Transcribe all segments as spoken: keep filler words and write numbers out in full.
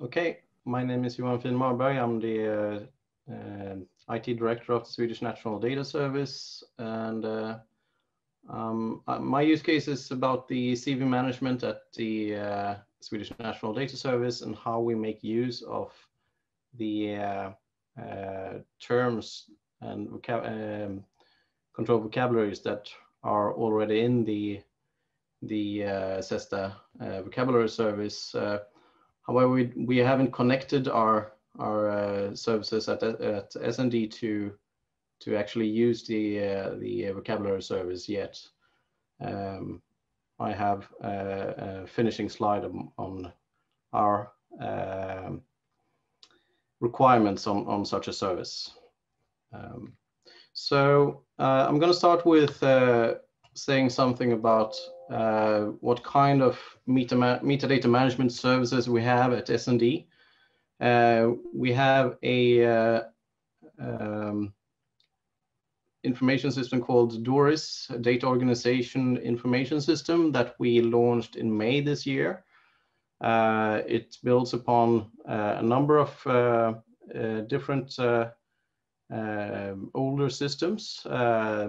Okay, my name is Johan Fihn Marberg. I'm the uh, uh, I T Director of the Swedish National Data Service, and uh, um, my use case is about the C V management at the uh, Swedish National Data Service and how we make use of the uh, uh, terms and vocab um, control vocabularies that are already in the the uh, SESTA uh, vocabulary service. Uh, however, we, we haven't connected our our uh, services at, at S N D to to actually use the uh, the vocabulary service yet. Um, I have a, a finishing slide on, on our uh, requirements on, on such a service. Um, so uh, I'm going to start with uh, saying something about uh, what kind of meta ma metadata management services we have at S N D. Uh, we have a uh, um, information system called DORIS, a Data Organization Information System, that we launched in May this year. Uh, it builds upon uh, a number of uh, uh, different uh, uh, older systems uh,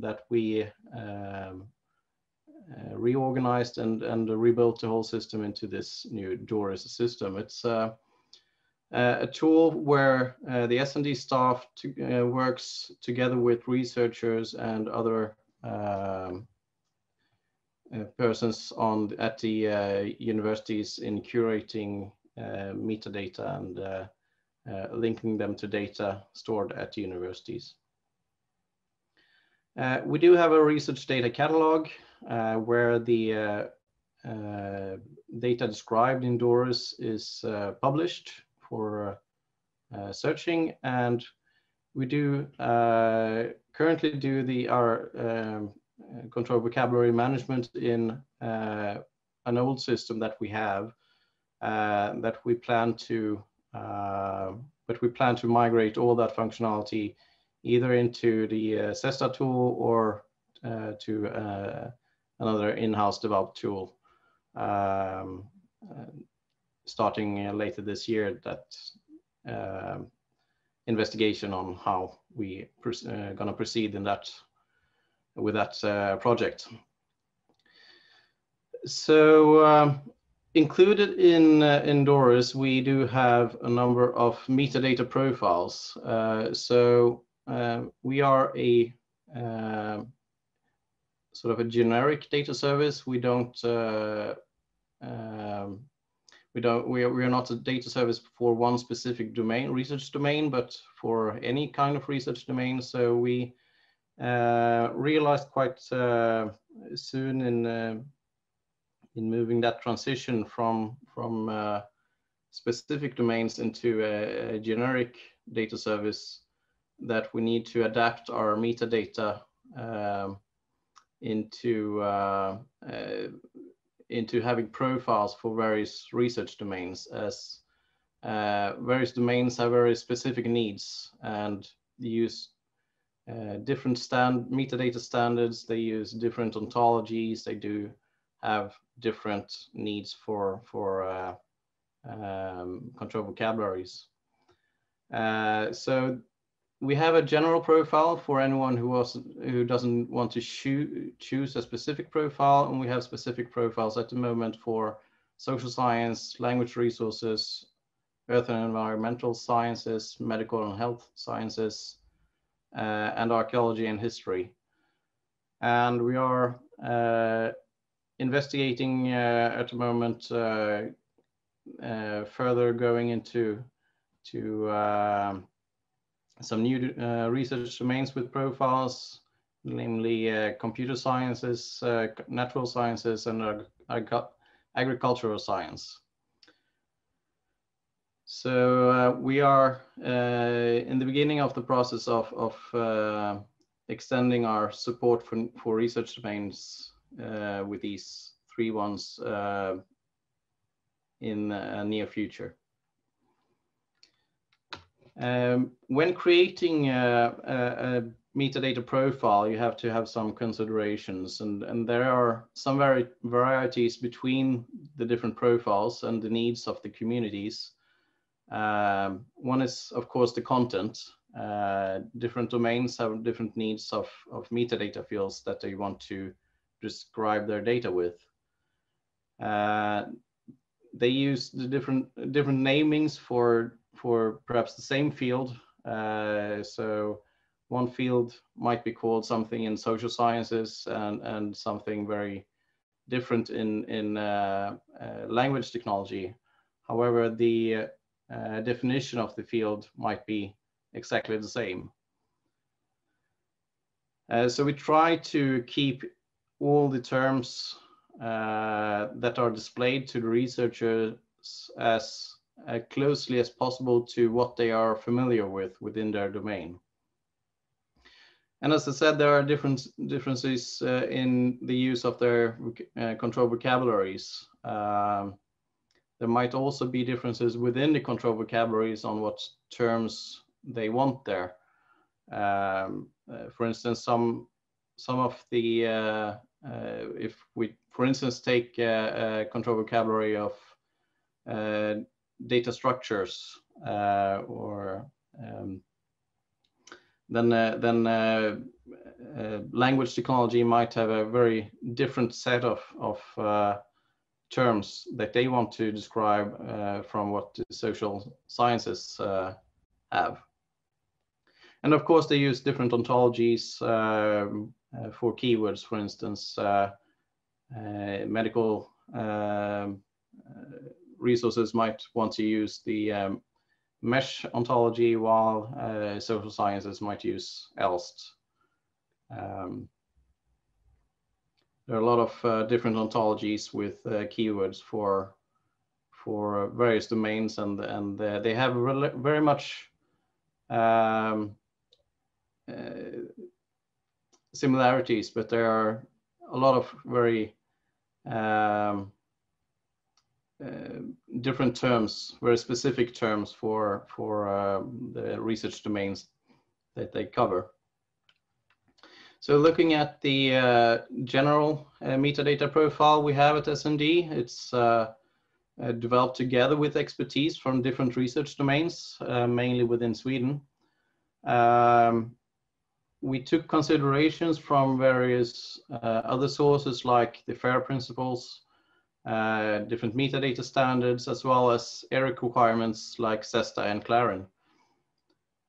that we um, uh, reorganized and, and rebuilt the whole system into this new DORIS system. It's uh, Uh, a tool where uh, the S N D staff to, uh, works together with researchers and other um, uh, persons on at the uh, universities in curating uh, metadata and uh, uh, linking them to data stored at universities. Uh, we do have a research data catalog uh, where the uh, uh, data described in DORIS is uh, published for uh, searching, and we do uh, currently do the our um, control vocabulary management in uh, an old system that we have uh, that we plan to uh, but we plan to migrate all that functionality either into the uh, SESTA tool or uh, to uh, another in-house developed tool. Um, starting uh, later this year, that uh, investigation on how we uh, gonna proceed in that with that uh, project. So um, included in, uh, in DORIS, we do have a number of metadata profiles. Uh, so uh, we are a uh, sort of a generic data service. We don't uh, um, We don't. We are, we are not a data service for one specific domain, research domain, but for any kind of research domain. So we uh, realized quite uh, soon in uh, in moving that transition from from uh, specific domains into a, a generic data service that we need to adapt our metadata um, into. Uh, uh, into having profiles for various research domains, as uh, various domains have very specific needs and they use uh, different stand metadata standards, they use different ontologies, they do have different needs for, for uh, um, control vocabularies. Uh, so we have a general profile for anyone who was, who doesn't want to choo choose a specific profile, and we have specific profiles at the moment for social science, language resources, earth and environmental sciences, medical and health sciences, uh, and archaeology and history. And we are uh, investigating uh, at the moment uh, uh, further going into to uh, some new uh, research domains with profiles, namely uh, computer sciences, uh, natural sciences, and ag ag agricultural science. So uh, we are uh, in the beginning of the process of, of uh, extending our support for, for research domains uh, with these three ones uh, in the near future. Um, when creating a, a, a metadata profile, you have to have some considerations, and, and there are some vari varieties between the different profiles and the needs of the communities. Um, one is, of course, the content. Uh, different domains have different needs of, of metadata fields that they want to describe their data with. Uh, they use the different different namings for for perhaps the same field. Uh, so one field might be called something in social sciences and, and something very different in, in uh, uh, language technology. However, the uh, definition of the field might be exactly the same. Uh, so we try to keep all the terms uh, that are displayed to the researchers as uh, closely as possible to what they are familiar with within their domain. And as I said, there are different differences uh, in the use of their uh, control vocabularies. Um, there might also be differences within the control vocabularies on what terms they want there. Um, uh, for instance, some some of the, uh, uh, if we, for instance, take a, a control vocabulary of uh, data structures uh, or um, then, uh, then uh, uh, language technology might have a very different set of, of uh, terms that they want to describe uh, from what the social sciences uh, have. And of course, they use different ontologies uh, uh, for keywords, for instance, uh, uh, medical uh, resources might want to use the um, MESH ontology, while uh, social sciences might use ELSST. Um, there are a lot of uh, different ontologies with uh, keywords for for various domains, and and uh, they have very much um, uh, similarities, but there are a lot of very um, Uh, different terms, very specific terms for for uh, the research domains that they cover. So looking at the uh, general uh, metadata profile we have at S N D, it's uh, uh, developed together with expertise from different research domains, uh, mainly within Sweden. Um, we took considerations from various uh, other sources like the FAIR principles, Uh, different metadata standards, as well as ERIC requirements like SESTA and CLARIN,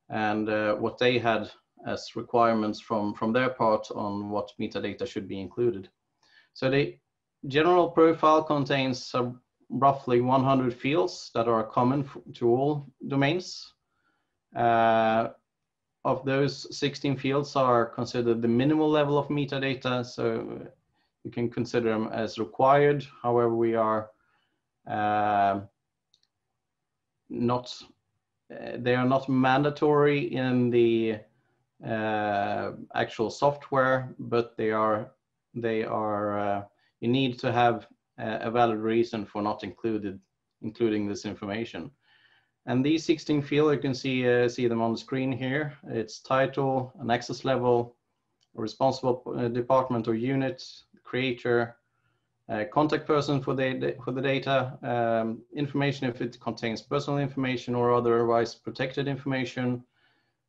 and uh, what they had as requirements from, from their part on what metadata should be included. So the general profile contains uh, roughly one hundred fields that are common to all domains. Uh, of those, sixteen fields are considered the minimal level of metadata, so you can consider them as required. However, we are uh, not, uh, they are not mandatory in the uh, actual software, but they are, they are, uh, you need to have a, a valid reason for not included, including this information. And these sixteen fields, you can see, uh, see them on the screen here. It's title, an access level, a responsible department or unit, creator, uh, contact person for the, for the data, um, information if it contains personal information or otherwise protected information,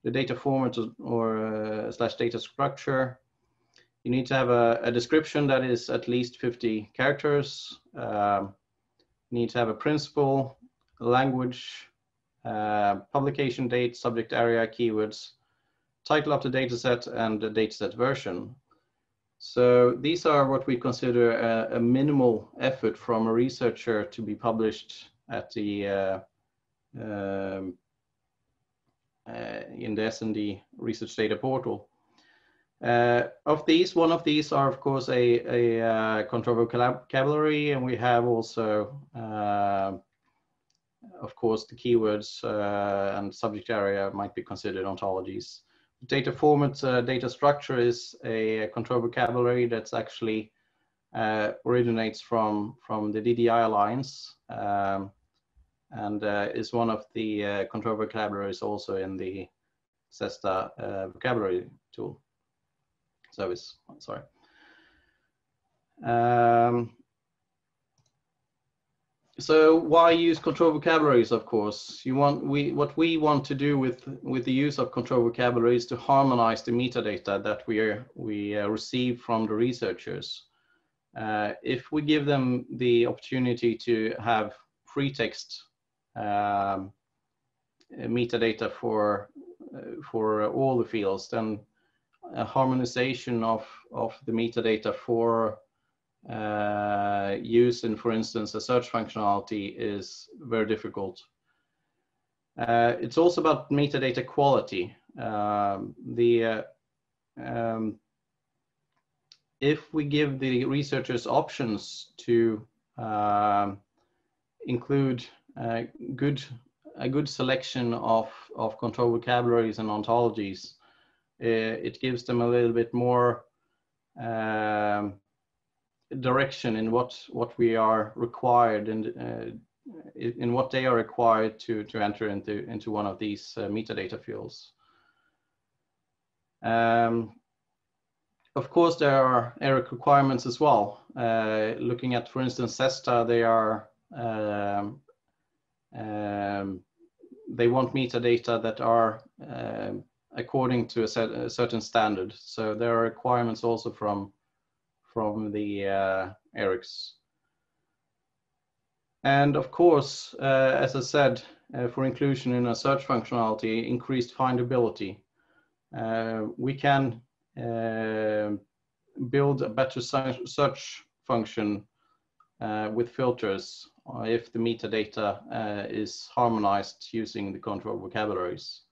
the data format or uh, slash data structure. You need to have a, a description that is at least fifty characters. Um, you need to have a principle, language, uh, publication date, subject area, keywords, title of the dataset, and the dataset version. So these are what we consider a, a minimal effort from a researcher to be published at the uh, uh, uh, in the S N D research data portal. Uh, of these, one of these are of course a, a uh, control vocabulary, and we have also, uh, of course, the keywords uh, and subject area might be considered ontologies. Data format, uh, data structure is a control vocabulary that's actually uh, originates from, from the D D I Alliance, um, and uh, is one of the uh, control vocabularies also in the SESTA uh, vocabulary tool service. Sorry. Um, So why use control vocabularies? Of course, you want we what we want to do with with the use of control vocabularies is to harmonize the metadata that we are, we uh, receive from the researchers. Uh, if we give them the opportunity to have free text um, metadata for uh, for all the fields, then a harmonization of of the metadata for Uh, use in, for instance, a search functionality is very difficult. Uh, it's also about metadata quality. Um, the, uh, um, if we give the researchers options to uh, include uh, good, a good selection of, of control vocabularies and ontologies, uh, it gives them a little bit more um, direction in what what we are required and uh, in what they are required to to enter into into one of these uh, metadata fields. Um, of course, there are ERIC requirements as well. Uh, looking at, for instance, SESTA, they are um, um, they want metadata that are uh, according to a, set, a certain standard. So there are requirements also from from the uh, ERICs. And of course, uh, as I said, uh, for inclusion in a search functionality, increased findability. Uh, we can uh, build a better search function uh, with filters if the metadata uh, is harmonized using the control vocabularies.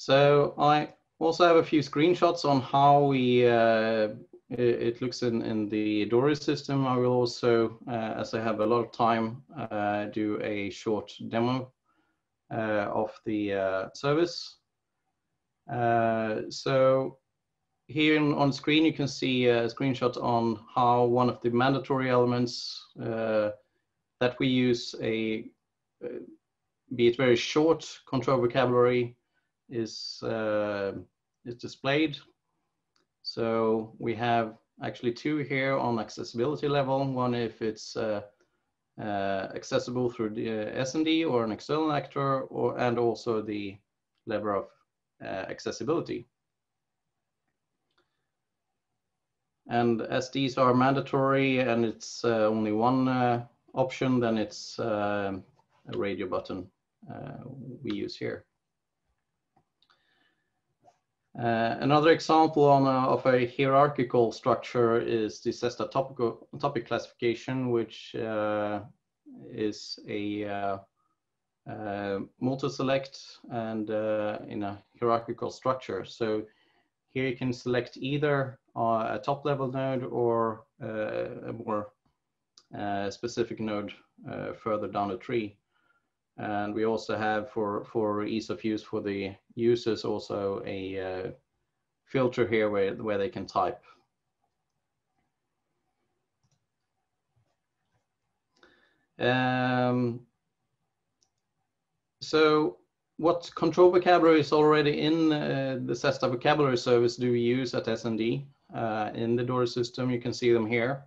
So I also have a few screenshots on how we uh, it looks in, in the DORIS system. I will also, uh, as I have a lot of time, uh, do a short demo uh, of the uh, service. Uh, so here in, on screen, you can see a screenshot on how one of the mandatory elements uh, that we use a, be it very short control vocabulary, is uh, is displayed. So we have actually two here on accessibility level. One if it's uh, uh, accessible through the S N D or an external actor, or and also the level of uh, accessibility. And as these are mandatory and it's uh, only one uh, option, then it's uh, a radio button uh, we use here. Uh, another example on a, of a hierarchical structure is the SESTA topical, topic classification, which uh, is a uh, uh, multi-select and uh, in a hierarchical structure. So here you can select either uh, a top-level node or uh, a more uh, specific node uh, further down the tree. And we also have, for, for ease of use for the users, also a uh, filter here where, where they can type. Um, so what control vocabulary is already in uh, the SESTA vocabulary service do we use at S N D? Uh, in the DORIS system, you can see them here.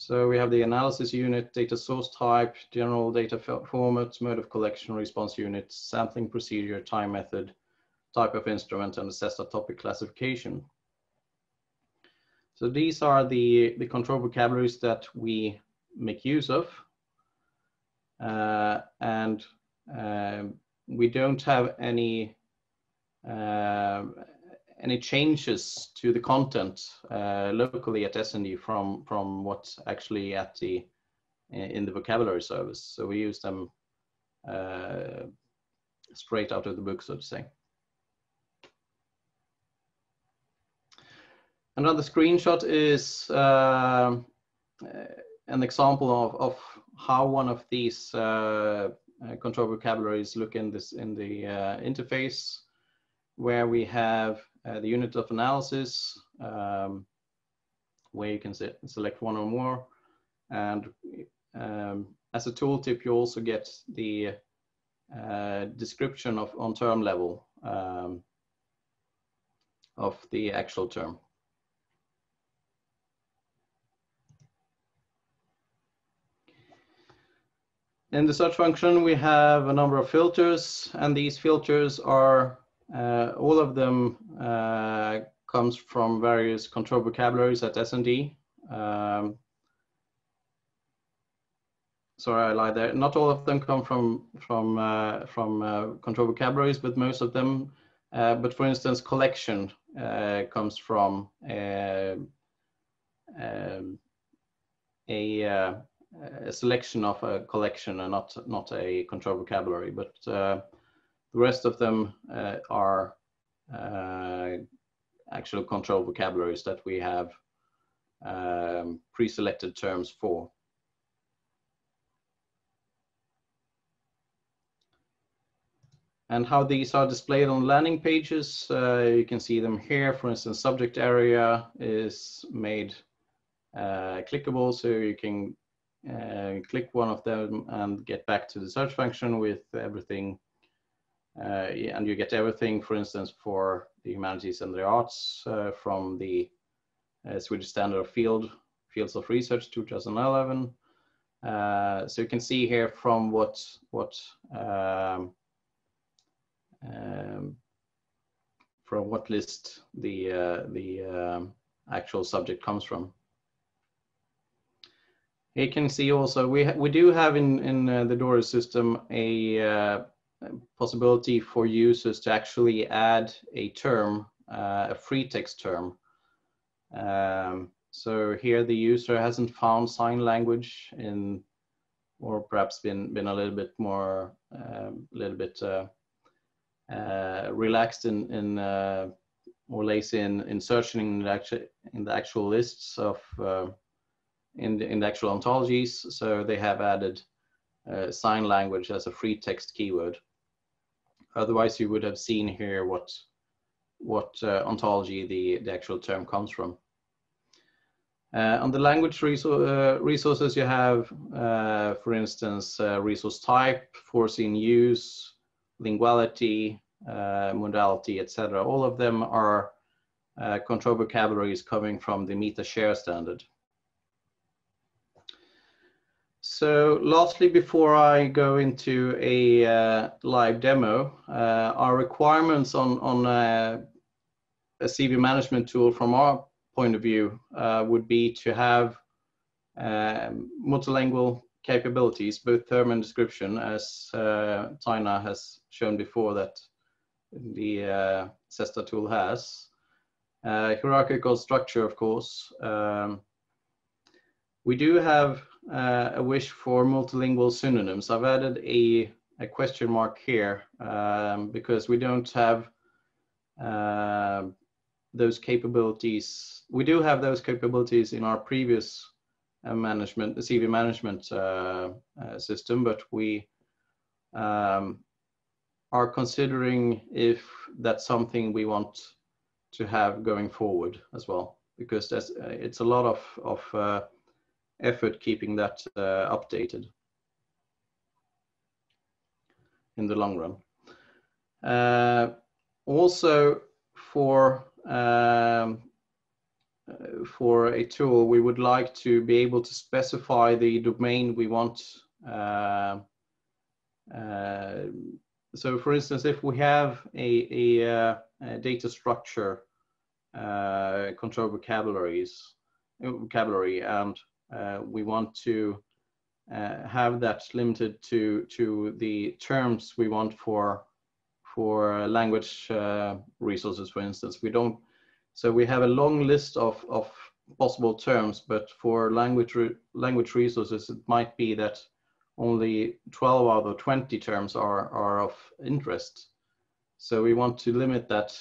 So we have the analysis unit, data source type, general data format, mode of collection, response unit, sampling procedure, time method, type of instrument, and the SESTA topic classification. So these are the, the control vocabularies that we make use of. Uh, and uh, we don't have any, uh, any changes to the content uh, locally at S N D from from what's actually at the in the vocabulary service. So we use them uh, straight out of the book, so to say. Another screenshot is uh, an example of of how one of these uh, control vocabularies look in this in the uh, interface, where we have Uh, the unit of analysis, um, where you can se select one or more. And um, as a tooltip, you also get the uh, description of on term level um, of the actual term. In the search function, we have a number of filters, and these filters are, uh, all of them uh, comes from various control vocabularies at S N D. Um, sorry, I lied there. Not all of them come from, from, uh, from uh, control vocabularies, but most of them. Uh, but for instance, collection uh, comes from uh, um, a... Uh, a selection of a collection and not not a control vocabulary, but uh, the rest of them uh, are uh, actual control vocabularies that we have um, pre-selected terms for. And how these are displayed on landing pages, uh, you can see them here. For instance, subject area is made uh, clickable, so you can Uh, click one of them and get back to the search function with everything, uh, and you get everything, for instance, for the humanities and the arts uh, from the uh, Swedish Standard Field Fields of Research two thousand eleven. Uh, so you can see here from what what um, um, from what list the uh, the um, actual subject comes from. You can see also we we do have in in uh, the DORI system a uh, possibility for users to actually add a term, uh, a free text term. Um, so here the user hasn't found sign language in, or perhaps been been a little bit more a um, little bit uh, uh, relaxed in in uh, or lazy in in searching in the actual in the actual lists of. Uh, In the, in the actual ontologies, so they have added uh, sign language as a free text keyword. Otherwise, you would have seen here what what uh, ontology the the actual term comes from. Uh, on the language resor uh, resources, you have, uh, for instance, uh, resource type, foreseen use, linguality, uh, modality, et cetera. All of them are uh, control vocabularies coming from the MetaShare standard. So lastly, before I go into a uh, live demo, uh, our requirements on, on uh, a C V management tool from our point of view uh, would be to have uh, multilingual capabilities, both term and description, as uh, Taina has shown before that the uh, SESTA tool has. Uh, hierarchical structure, of course. Um, we do have Uh, a wish for multilingual synonyms. I've added a, a question mark here um, because we don't have uh, those capabilities. We do have those capabilities in our previous uh, management, the C V management uh, uh, system, but we um, are considering if that's something we want to have going forward as well, because that's, uh, it's a lot of, of uh, effort keeping that uh, updated in the long run. Uh, also, for um, for a tool, we would like to be able to specify the domain we want. Uh, uh, so, for instance, if we have a, a, a data structure, uh, control vocabularies, vocabulary, and Uh, we want to uh, have that limited to to the terms we want for for language uh, resources, for instance. We don't. So we have a long list of of possible terms, but for language re language resources, it might be that only twelve out of twenty terms are are of interest. So we want to limit that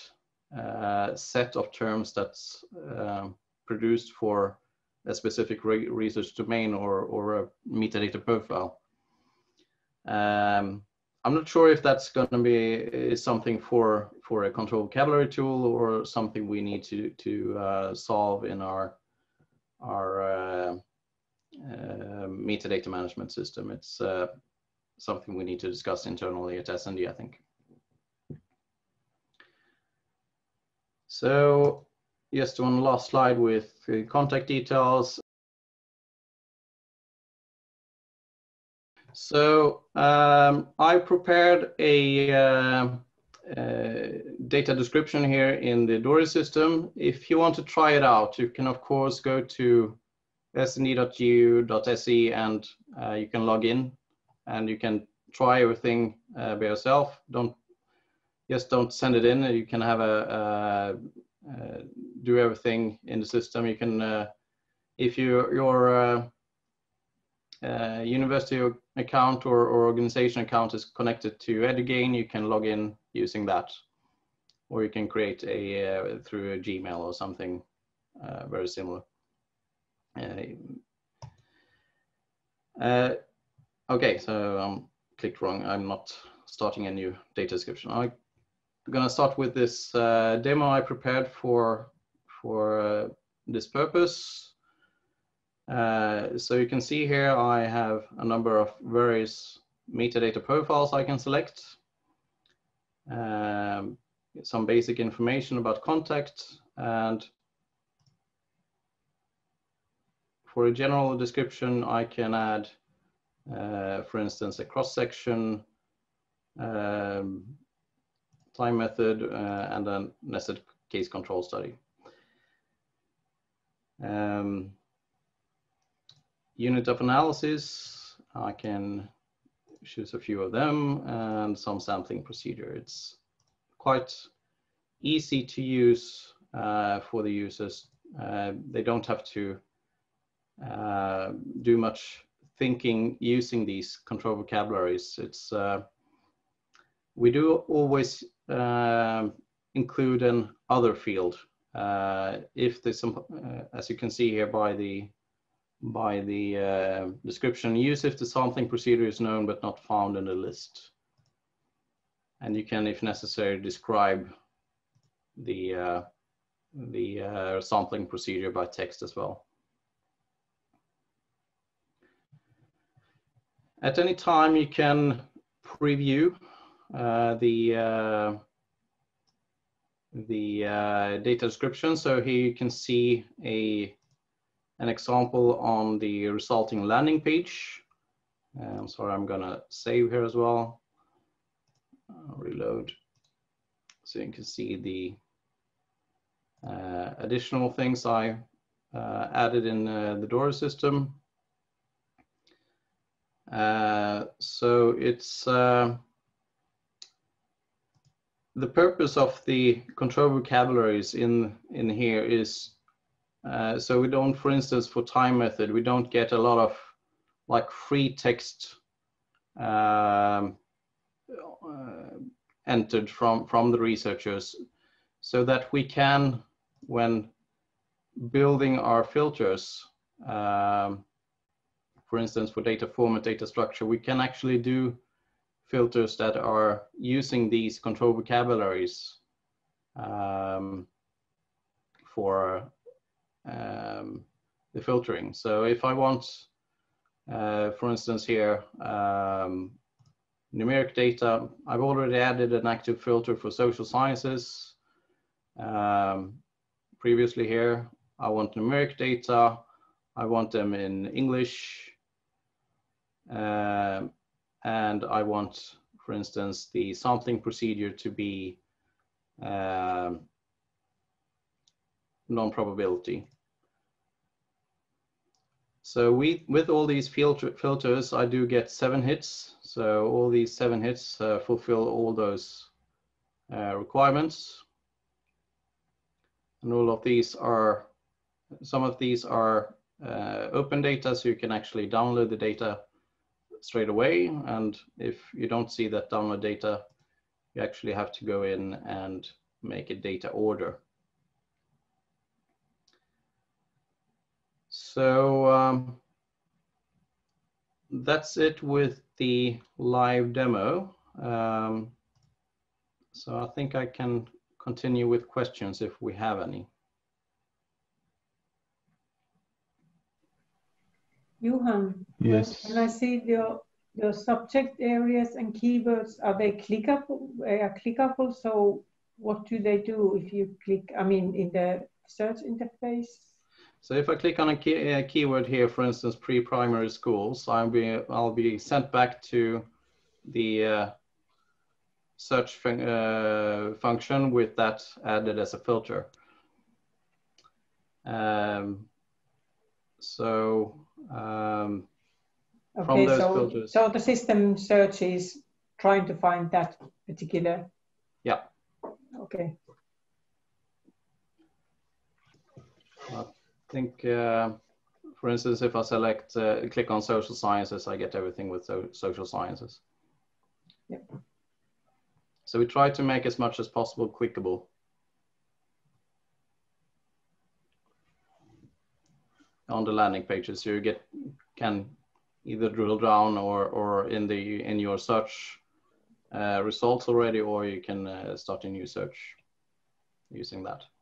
uh, set of terms that's uh, produced for a specific re research domain or, or a metadata profile. Um, I'm not sure if that's going to be is something for, for a control vocabulary tool or something we need to, to uh, solve in our, our uh, uh, metadata management system. It's uh, something we need to discuss internally at S N D, I think. So, just one last slide with contact details. So um, I prepared a uh, uh, data description here in the Dory system. If you want to try it out, you can of course go to S N D dot G U dot S E and uh, you can log in and you can try everything uh, by yourself. Don't just don't send it in. You can have a, a, a do everything in the system. You can uh, if you your uh, uh, university account or, or organization account is connected to Edugain, you can log in using that, or you can create a uh, through a Gmail or something uh, very similar. Uh, okay, so I um, clicked wrong. I'm not starting a new data description. I'm gonna start with this uh, demo I prepared for for uh, this purpose. Uh, so you can see here I have a number of various metadata profiles I can select. Um, some basic information about contact, and for a general description, I can add, uh, for instance, a cross-section, um, time method, uh, and a nested case control study. Um, unit of analysis, I can choose a few of them, and some sampling procedure. It's quite easy to use uh, for the users. Uh, they don't have to Uh, do much thinking using these control vocabularies. It's uh, we do always uh, include an other field uh, if there's some, uh, as you can see here by the by the uh, description, use if the sampling procedure is known but not found in the list, and you can, if necessary, describe the uh, the uh, sampling procedure by text as well. At any time, you can preview uh, the uh, the uh, data description. So here you can see a an example on the resulting landing page. I'm um, sorry, I'm gonna save here as well. I'll reload, so you can see the uh, additional things I uh, added in uh, the Dora system. Uh, so it's uh, the purpose of the control vocabularies in in here is uh, so we don't, for instance, for time method, we don't get a lot of like free text um, uh, entered from from the researchers, so that we can, when building our filters, um, for instance, for data format, data structure, we can actually do filters that are using these control vocabularies um, for um, the filtering. So if I want, uh, for instance, here, um, numeric data, I've already added an active filter for social sciences. Um, previously here, I want numeric data. I want them in English. Uh, and I want, for instance, the sampling procedure to be uh, non-probability. So we, with all these filter filters, I do get seven hits. So all these seven hits uh, fulfill all those uh, requirements. And all of these are, some of these are uh, open data, so you can actually download the data straight away, and if you don't see that download data, you actually have to go in and make a data order. So um, that's it with the live demo. Um, so I think I can continue with questions if we have any. Johan, yes. When I see your your subject areas and keywords, are they clickable? They are clickable. So, what do they do if you click? I mean, in the search interface. So if I click on a, key, a keyword here, for instance, pre-primary schools, I'll be, I'll be sent back to the uh, search fun uh, function with that added as a filter. Um, so um, okay, from those so, filters. So the system search is trying to find that particular. Yeah. Okay. I think, uh, for instance, if I select, uh, click on social sciences, I get everything with so social sciences. Yep. So we try to make as much as possible clickable. On the landing pages, so you get can either drill down or or in the in your search uh, results already, or you can uh, start a new search using that.